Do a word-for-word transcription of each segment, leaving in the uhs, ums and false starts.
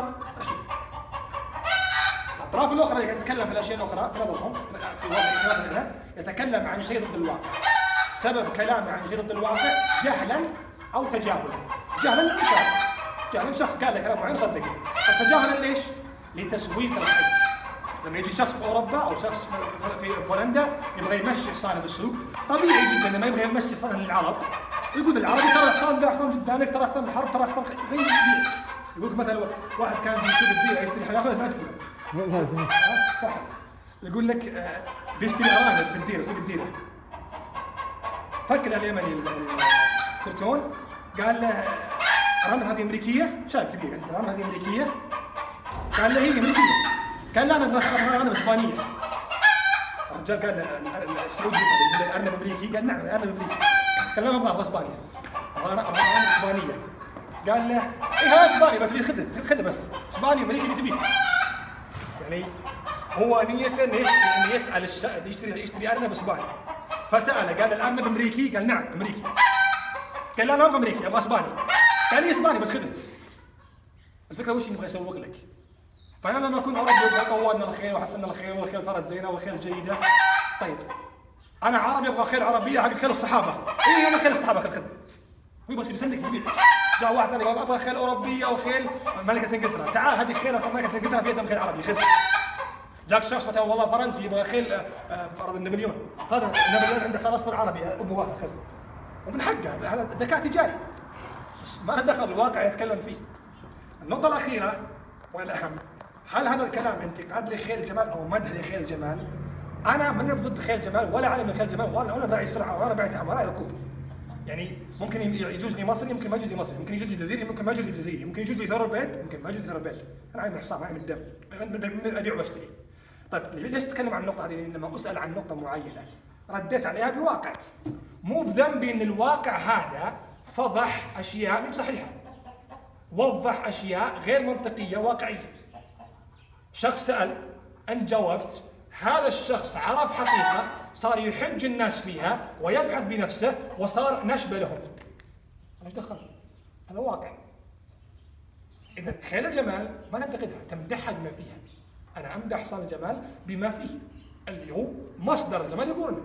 بعض. الأطراف الأخرى اللي تتكلم في الأشياء الأخرى في نظرهم في وضعهم هنا يتكلم عن شيء ضد الواقع. سبب كلامه عن شيء ضد الواقع جهلا أو تجاهلا. جهلا مثال جهلا شخص قال لك كلام معين صدقه. تجاهلا ليش؟ لتسويق الحق. لما يجي شخص في اوروبا او شخص في هولندا يبغى يمشي حصانه في السوق، طبيعي جدا لما يبغى يمشي حصانه للعرب يقول العربي ترى حصان ده حصان جدانك، ترى حصان الحرب، ترى حصان غير. يقول مثلا واحد كان في سوق الديره يشتري حاجه ياخذها ثلاث فلوس. والله زين. يقول لك بيشتري ارانب في الديره سوق الديره. فكر اليمني الكرتون قال له الارانب هذه امريكيه، شايب كبير الارانب هذه امريكيه. قال له هي امريكيه. قال لا انا ابغى ارنب اسبانيه. الرجال قال السعودي يقول ارنب امريكي، قال نعم ارنب امريكي. قال لا ما ابغى اسبانيه، ابغى ارنب اسبانيه. قال له اي هذا اسباني بس خذه خذه بس اسباني امريكي اللي تبيه. يعني هو نيته انه يسال اللي يشتري يشتري ارنب اسباني. فساله قال الارنب امريكي؟ قال نعم امريكي. قال لا انا ما ابغى امريكي ابغى اسباني. قال لي اسباني بس خذه. الفكره وش نبغى نسوق لك؟ فانا لما كنا اوروبي طورنا الخيل وحسنا الخيل والخيل صارت زينه والخيل جيده. طيب انا عربي ابغى خيل عربيه حق خيل الصحابه، اي انا خيل الصحابه خذ خذ. هو بس يسلك بيبيعك. جاء واحد ثاني قال ابغى خيل اوروبيه وخيل ملكه انجلترا، تعال هذه خيل اصلا ملكه انجلترا فيها دم خيل عربي خذ. جاك شخص مثلا والله فرنسي يبغى خيل فرض النابليون، هذا النابليون عنده صار اصفر عربي ابو واحد خذ. ومن حقه هذا ذكاء تجاري. بس ما له دخل الواقع يتكلم فيه. النقطه الاخيره والاهم، هل هذا الكلام انتقاد لخيل جمال او مدح لخيل جمال؟ انا ماني ضد خيل جمال ولا علم خيل جمال ولا ولا براعي سرعه ولا براعي تعب ولا ركوب. يعني ممكن يجوزني مصري ممكن ما يجوز لي مصري، ممكن يجوز لي جزيري ممكن ما يجوز لي جزيري، ممكن يجوز لي ثوربيت ممكن ما يجوز لي ثوربيت. انا عايم حصان عايم الدم ابيع واشتري. طيب ليش تتكلم عن النقطه هذه؟ لما اسال عن نقطه معينه رديت عليها بالواقع. مو بذنبي ان الواقع هذا فضح اشياء مو صحيحه. وضح اشياء غير منطقيه واقعيه. شخص سال انت جاوبت، هذا الشخص عرف حقيقه صار يحج الناس فيها ويبحث بنفسه وصار نشبه لهم. ايش دخل؟ هذا واقع. اذا خيل الجمال ما تنتقدها، تمدحها بما فيها. انا امدح حصان الجمال بما فيه اللي هو مصدر الجمال يقولنا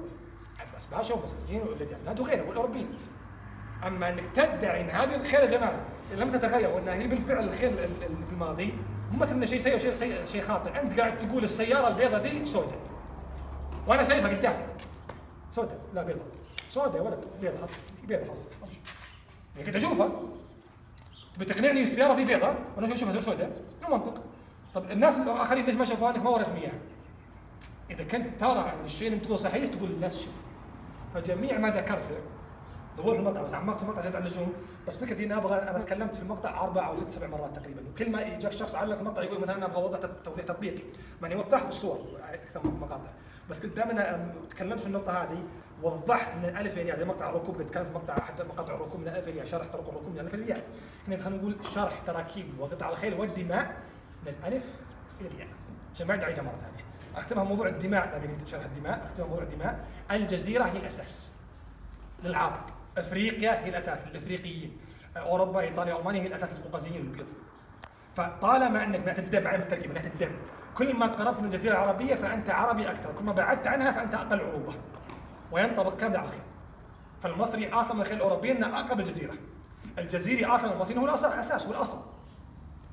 عباس باشا والمصريين واللبنانيات وغيرهم والاوروبيين. اما انك تدعي ان هذه الخيل الجمال لم تتغير وانها هي بالفعل الخيل في الماضي مثلنا شيء سيء وشيء سيء شيء خاطئ. انت قاعد تقول السياره البيضاء ذي سوداء وانا شايفها قدامي سوداء، لا بيضاء سوداء ولا بيضاء بيضاء يعني كنت اشوفها. تبي تقنعني السياره ذي بيضاء وانا اشوفها سوداء؟ مو منطق. طب الناس الاخرين ليش ما شافوها؟ لك ما ورثتهم اياها. اذا كنت ترى ان الشيء اللي تقوله صحيح تقول للناس شوف. فجميع ما ذكرته ظهور المقطع وتعمقت المقطع زاد عن اللزوم، بس فكرتي اني ابغى انا تكلمت في المقطع اربع او ست سبع مرات تقريبا، وكل ما يجاك شخص علق المقطع يقول مثلا انا ابغى اوضح توضيح تطبيقي، ماني وضحت في الصور اكثر من المقاطع، بس قلت دائما انا تكلمت في النقطه هذه وضحت من الالف الى الياء زي مقطع الركوب اللي تكلمت في مقطع حتى مقاطع الركوب من الالف الى الياء، شرح طرق الركوب من الالف الى الياء، هنا خلينا نقول شرح تراكيب وقطع الخيل والدماء من الالف الى الياء، عشان ما نعيدها مره ثانيه. اختمها موضوع الدماء، لما قلت شرح الدماء، اختمها موضوع الدماء، الجزيره هي الاساس. للعرب، افريقيا هي الاساس الافريقيين، اوروبا ايطاليا المانيا هي الاساس القوقازيين البيض. فطالما انك ناحيه الدم عم تركب ناحيه الدم، كل ما قربت من الجزيره العربيه فانت عربي اكثر، كل ما بعدت عنها فانت اقل عروبه. وينطبق كامل على الخيل. فالمصري اصلا من الخيل الاوروبي انه اقرب الجزيره. الجزيري اصلا المصري هو الاساس والاصل.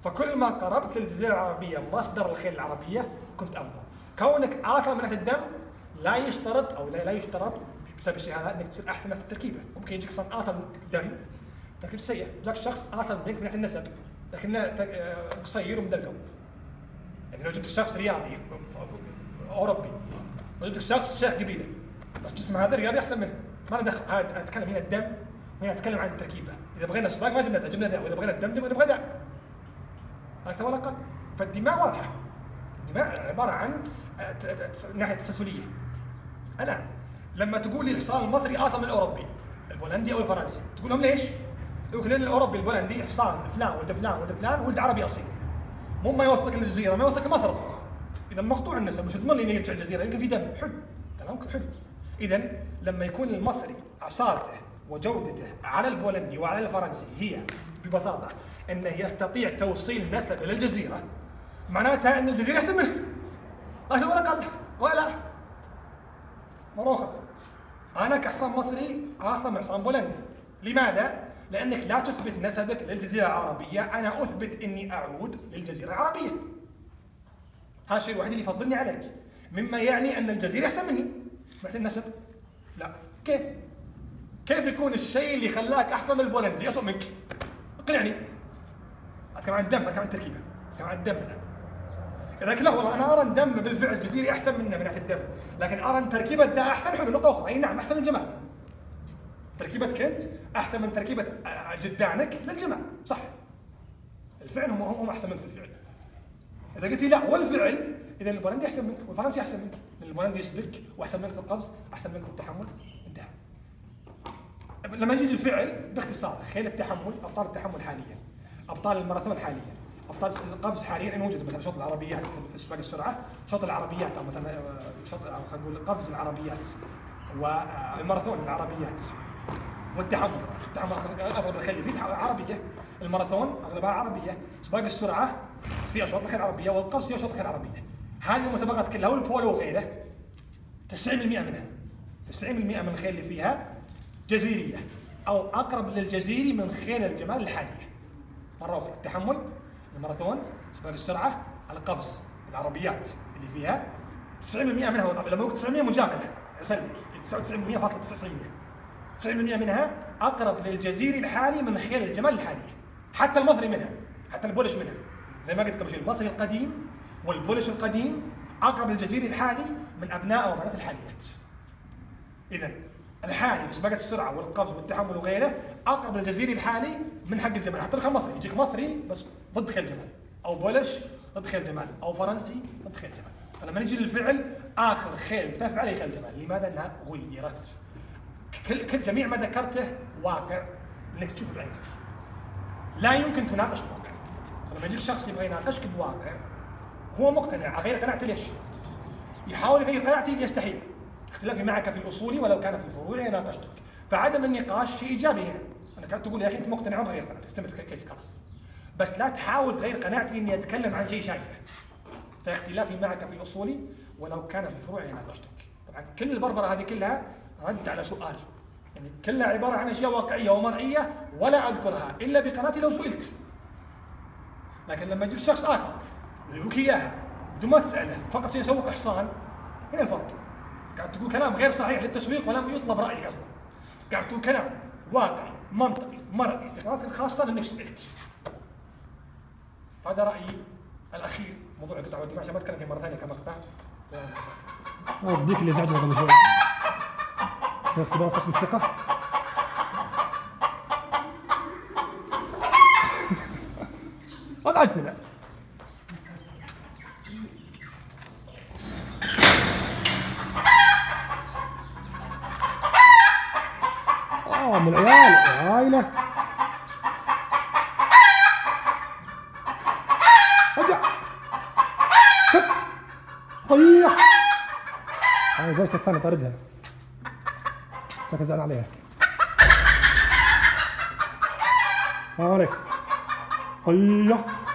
فكل ما قربت للجزيره العربيه مصدر الخيل العربيه كنت افضل. كونك اصلا من ناحيه الدم لا يشترط او لا, لا يشترط بسبب الشيء هذا انك تصير احسن من التركيبه، ممكن يجيك شخص اثر دم تركيب سيء، جاك شخص اثر منك من ناحيه النسب لكنه قصير ومدلقم. يعني لو جبت شخص رياضي اوروبي وجبت شخص شيخ قبيله بس جسم هذا رياضي احسن منه، ما له دخل، هذا اتكلم هنا الدم وهنا اتكلم عن التركيبه، اذا بغينا سباق ما جبنا ذا جبنا ذا، واذا بغينا الدمدم نبغى ذا. اكثر ولا اقل، فالدماء واضحه. الدماء عباره عن ناحيه التسلسليه. الان لما تقول لي الحصان المصري اصلا من الاوروبي البولندي او الفرنسي، تقول لهم ليش؟ يقول لان الاوروبي البولندي حصان فلان ولد فلان ولد فلان ولد عربي اصيل. مو ما يوصلك للجزيره، ما يوصلك مصر اصلا. اذا مقطوع النسب، مش تضمن لي انه يرجع الجزيره، يمكن في دم، حلو، كلامك حلو. اذا لما يكون المصري عصارته وجودته على البولندي وعلى الفرنسي هي ببساطه انه يستطيع توصيل نسبه للجزيره، معناتها ان الجزيره احسن منه، اكثر ولا اقل ولا. مره اخرى انا كحصان مصري اعصم من حصان بولندي، لماذا؟ لانك لا تثبت نسبك للجزيره العربيه، انا اثبت اني اعود للجزيره العربيه. هذا الشيء الوحيد اللي يفضلني عليك، مما يعني ان الجزيره احسن مني، بعد النسب؟ لا، كيف؟ كيف يكون الشيء اللي خلاك احسن من البولندي اسوء منك؟ اقنعني. اتكلم عن الدم، اتكلم عن التركيبه، اتكلم عن الدم الان. اذا لا والله انا ارى الدم بالفعل الجزيري احسن منه من ناحيه الدم، لكن ارى ان تركيبه ده احسن. حلو، نقطه اخرى، اي نعم احسن الجمال. تركيبتك انت احسن من تركيبه جدانك للجمال، صح. الفعل هم هم احسن منك في الفعل. اذا قلت لي لا والفعل، اذا البولندي احسن منك والفرنسي احسن منك، البولندي يسبك واحسن منك في القفز، احسن منك في التحمل، انتهى. لما يجي للفعل باختصار، خيل التحمل، ابطال التحمل حاليا، ابطال الماراثون حاليا، ابطال القفز حاليا ان وجد، مثلا شوط العربيات في سباق السرعه، شوط العربيات او مثلا شوط خلينا نقول قفز العربيات والماراثون العربيات والتحمل، التحمل اصلا اغلب الخيل فيه عربيه، الماراثون اغلبها عربيه، سباق السرعه في اشواط الخيل العربيه، والقفز في اشواط الخيل العربيه. هذه المسابقات كلها والبولو وغيره تسعين بالمئة منها تسعين بالمئة من الخيل اللي فيها جزيريه او اقرب للجزيري من خيل الجمال الحاليه. مره اخرى التحمل، الماراثون، سباق السرعه، القفز، العربيات اللي فيها تسعين بالمئة منها، لما قلت تسعين بالمئة مجامله اسلك تسعة وتسعين فاصلة تسعة وتسعين بالمئة منها اقرب للجزيري الحالي من خيل الجمال الحاليه، حتى المصري منها، حتى البولش منها، زي ما قلت قبل شوي المصري القديم والبولش القديم اقرب للجزيري الحالي من ابناء وبنات الحاليات. اذا الحالي في سباقات السرعه والقفز والتحمل وغيره اقرب للجزيري الحالي من حق الجمال، حتى لو كان مصري، يجيك مصري بس ضد خيل جمال، او بولش ضد خيل جمال، او فرنسي ضد خيل جمال. فلما نجي للفعل اخر خيل تفعل خيل جمال، لماذا؟ انها غيرت. كل كل جميع ما ذكرته واقع انك تشوفه بعينك. لا يمكن تناقش الواقع. لما يجيك شخص يبغى يناقشك بواقع هو مقتنع، غير قناعته ليش؟ يحاول يغير قناعتي يستحيل. اختلافي معك في الاصول ولو كان في الفروع يناقشتك، فعدم النقاش شيء ايجابي هنا. انا كنت تقول يا اخي انت مقتنع وبغير قناعتك، استمر كيف خلاص. بس لا تحاول تغير قناعتي اني اتكلم عن شيء شايفه. فاختلافي معك في الاصول ولو كان في الفروع يناقشتك. طبعا كل البربره هذه كلها رد على سؤال. يعني كلها عباره عن اشياء واقعيه ومرئيه ولا اذكرها الا بقناعتي لو سئلت. لكن لما يجيك شخص اخر يقولك اياها بدون ما تساله، فقط سيسوق حصان، هنا الفرق. قاعد تقول كلام غير صحيح للتسويق ولا يطلب رايك اصلا. قاعد تقول كلام واقعي، منطقي، مرئي، في قناتك الخاصه لانك سئلت. هذا رايي الاخير، موضوع القطع والدفاع، عشان ما اتكلم فيه مره ثانيه كمقطع. وديك اللي زعجنا قبل شوي. اختبار قسم الثقه. والله عجزنا. اه من العيال عايله. ارجع. كت. طيح. انا زوجتي الثانيه طردها. شكلك زعلان عليها. السلام عليكم. طيح.